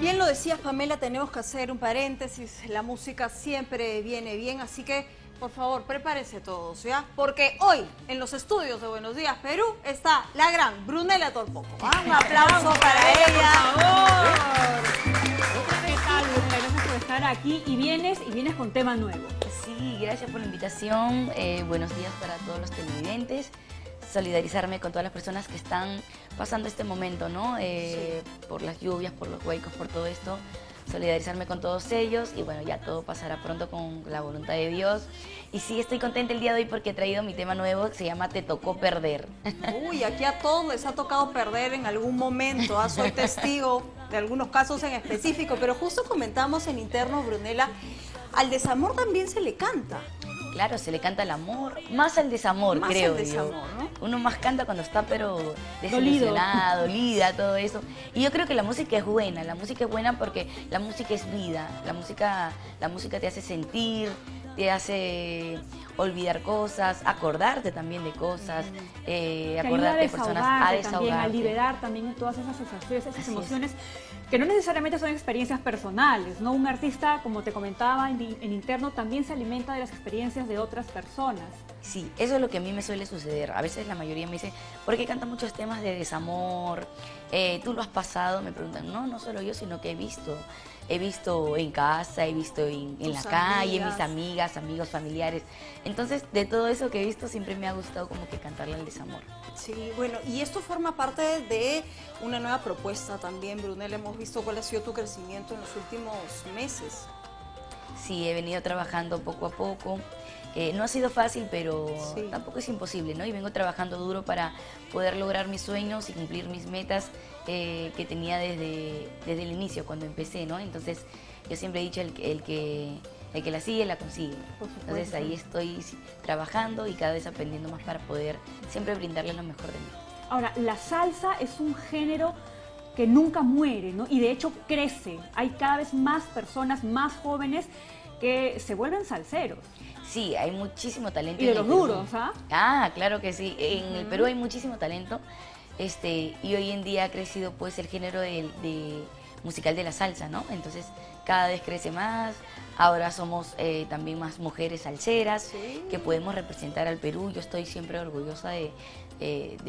Bien lo decías, Pamela, tenemos que hacer un paréntesis. La música siempre viene bien, así que por favor prepárense todos, ¿ya? Porque hoy en los estudios de Buenos Días Perú está la gran Brunella Torpoco. ¿Ah? Un aplauso para ella. Por favor. ¿Qué tal? Gracias por estar aquí y vienes con tema nuevo. Sí, gracias por la invitación. Buenos días para todos los televidentes. Solidarizarme con todas las personas que están pasando este momento, ¿no? Sí. Por las lluvias, por los huecos, por todo esto. Solidarizarme con todos ellos y bueno, ya todo pasará pronto con la voluntad de Dios. Y sí, estoy contenta el día de hoy porque he traído mi tema nuevo, que se llama Te tocó perder. Uy, aquí a todos les ha tocado perder en algún momento, ¿ah? Soy testigo de algunos casos en específico, pero justo comentamos en interno, Brunella, al desamor también se le canta. Claro, se le canta el amor, más al desamor, más creo. Más al desamor, ¿no? Uno más canta cuando está, pero desilusionada, dolida, todo eso. Y yo creo que la música es buena porque la música es vida. La música te hace sentir, te hace olvidar cosas, acordarte también de cosas, acordarte de personas, a desahogarte. También, a liberar también todas esas sensaciones, esas emociones. Que no necesariamente son experiencias personales, ¿no? Un artista, como te comentaba en interno, también se alimenta de las experiencias de otras personas. Sí, eso es lo que a mí me suele suceder. A veces la mayoría me dice, ¿por qué canta muchos temas de desamor? ¿Tú lo has pasado? Me preguntan, no solo yo, sino que he visto. He visto en casa, he visto en la calle, mis amigas, amigos, familiares. Entonces, de todo eso que he visto, siempre me ha gustado como que cantarle al desamor. Sí, bueno, y esto forma parte de una nueva propuesta también, Brunella. Hemos visto cuál ha sido tu crecimiento en los últimos meses. Sí, he venido trabajando poco a poco. No ha sido fácil, pero sí, tampoco es imposible, ¿no? Y vengo trabajando duro para poder lograr mis sueños y cumplir mis metas que tenía desde el inicio, cuando empecé, ¿no? Entonces, yo siempre he dicho, el que la sigue, la consigue. Entonces, ahí estoy trabajando y cada vez aprendiendo más para poder siempre brindarle lo mejor de mí. Ahora, la salsa es un género que nunca muere, ¿no? Y de hecho crece. Hay cada vez más personas, más jóvenes que se vuelven salseros. Sí, hay muchísimo talento. Y de los duros, ¿ah? Ah, claro que sí. En el Perú hay muchísimo talento. Y hoy en día ha crecido pues el género musical de la salsa, ¿no? Entonces cada vez crece más. Ahora somos también más mujeres salseras, sí, que podemos representar al Perú. Yo estoy siempre orgullosa de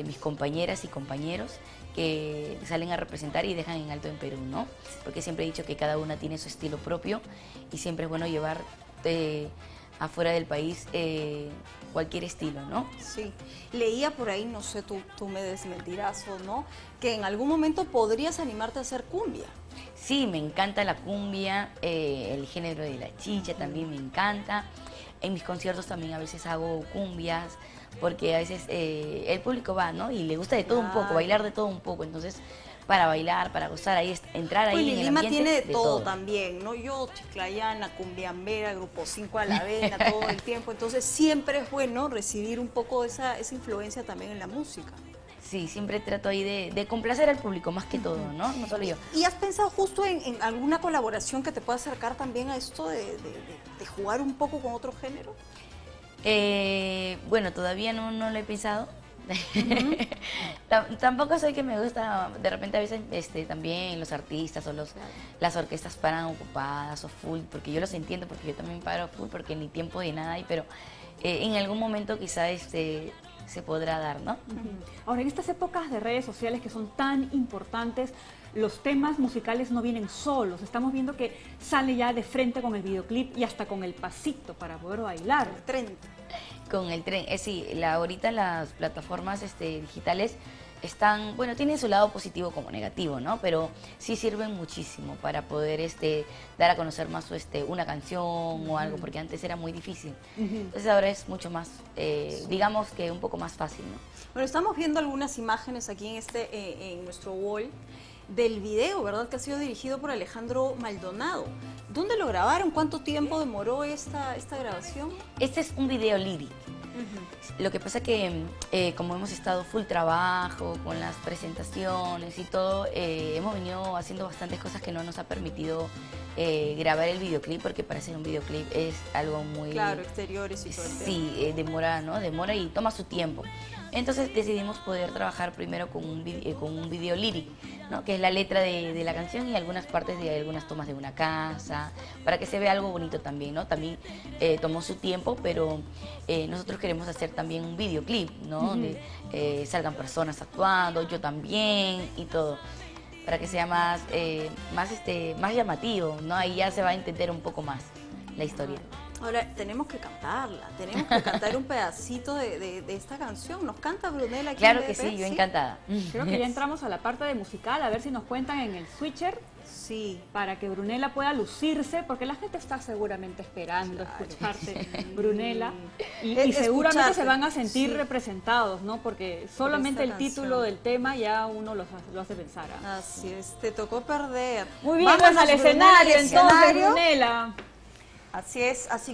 mis compañeras y compañeros que salen a representar y dejan en alto en Perú, ¿no? Porque siempre he dicho que cada una tiene su estilo propio y siempre es bueno llevar afuera del país cualquier estilo, ¿no? Sí, leía por ahí, no sé, tú me desmentirás o no, que en algún momento podrías animarte a hacer cumbia. Sí, me encanta la cumbia, el género de la chicha también me encanta. En mis conciertos también a veces hago cumbias, porque a veces el público va, ¿no? Y le gusta de todo un poco, bailar de todo un poco. Entonces, para bailar, para gozar, ahí entrar ahí en el ambiente. Lima tiene de todo también, ¿no? Yo, chiclayana, cumbiambera, Grupo 5 a la vena, todo el tiempo. Entonces, siempre es bueno recibir un poco esa influencia también en la música. Sí, siempre trato ahí de complacer al público, más que todo, ¿no? No solo yo. ¿Y has pensado justo en alguna colaboración que te pueda acercar también a esto de jugar un poco con otro género? Bueno, todavía no lo he pensado. Tampoco soy que me gusta, de repente a veces también los artistas o las orquestas paran ocupadas o full, porque yo los entiendo, porque yo también paro full, porque ni tiempo de nada hay, pero en algún momento quizá se podrá dar, ¿no? Ahora, en estas épocas de redes sociales que son tan importantes, los temas musicales no vienen solos. Estamos viendo que sale ya de frente con el videoclip y hasta con el pasito para poder bailar. El tren. Con el tren. Sí, ahorita las plataformas digitales están, bueno, tienen su lado positivo como negativo, ¿no? Pero sí sirven muchísimo para poder dar a conocer más una canción o algo, porque antes era muy difícil. Entonces ahora es mucho más, digamos que un poco más fácil, ¿no? Bueno, estamos viendo algunas imágenes aquí en nuestro wall del video, ¿verdad? Que ha sido dirigido por Alejandro Maldonado. ¿Dónde lo grabaron? ¿Cuánto tiempo demoró esta grabación? Este es un video lírico. Lo que pasa que como hemos estado full trabajo con las presentaciones y todo, hemos venido haciendo bastantes cosas que no nos ha permitido grabar el videoclip, porque para hacer un videoclip es algo muy... Claro, exteriores y todo. Sí, demora, ¿no? Demora y toma su tiempo. Entonces decidimos poder trabajar primero con un video lírico, ¿no? Que es la letra de la canción y algunas partes de algunas tomas de una casa, para que se vea algo bonito también, ¿no? También tomó su tiempo, pero nosotros queremos hacer también un videoclip, ¿no? Uh-huh. Donde salgan personas actuando, yo también y todo, para que sea más, más llamativo, ¿no? Ahí ya se va a entender un poco más la historia. Ahora, tenemos que cantarla, tenemos que cantar un pedacito de esta canción. ¿Nos canta Brunella aquí? Claro que sí, yo encantada. Creo que ya entramos a la parte de musical, a ver si nos cuentan en el switcher. Sí. Para que Brunella pueda lucirse, porque la gente está seguramente esperando escucharte, Brunella. Y seguramente se van a sentir representados, ¿no? Porque solamente el título del tema ya uno lo hace pensar. Así es, te tocó perder. Muy bien, vamos al escenario entonces, Brunella. Así es, así que...